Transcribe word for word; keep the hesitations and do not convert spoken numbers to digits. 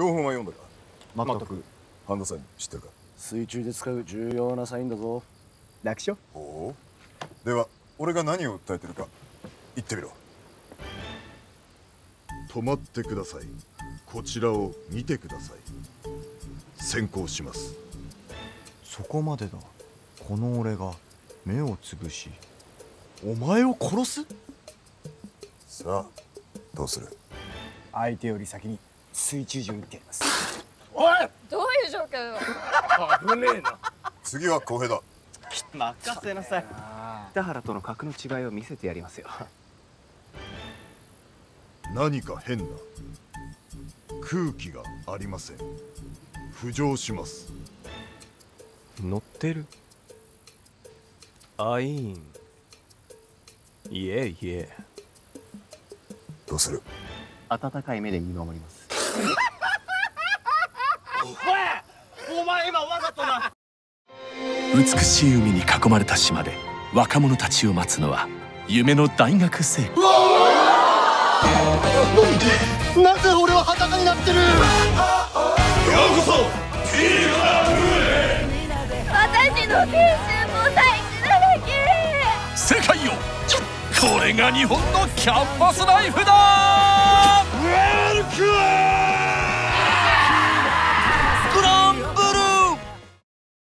標本は読んだか？全く。ハンドサイン知ってるか？水中で使う重要なサインだぞ。楽勝。おお。では俺が何を訴えてるか言ってみろ。止まってください。こちらを見てください。先行します。そこまでだ。この俺が目をつぶしお前を殺す。さあどうする？相手より先に水中銃を撃ってやります。おい、どういう状況だ。危ねえな。次は公平だ。任せなさい。北原との格の違いを見せてやりますよ。何か変な空気がありません。浮上します。乗ってる。アイーン。いえいえ。どうする？温かい目で見守ります。お前、お前今わざとな。美しい海に囲まれた島で若者たちを待つのは夢の大学生活。なぜ俺は裸になってる？ようこそピーラーへ。私の青春も大事だらけ。世界よ、これが日本のキャンパスライフだ。ウェルカム。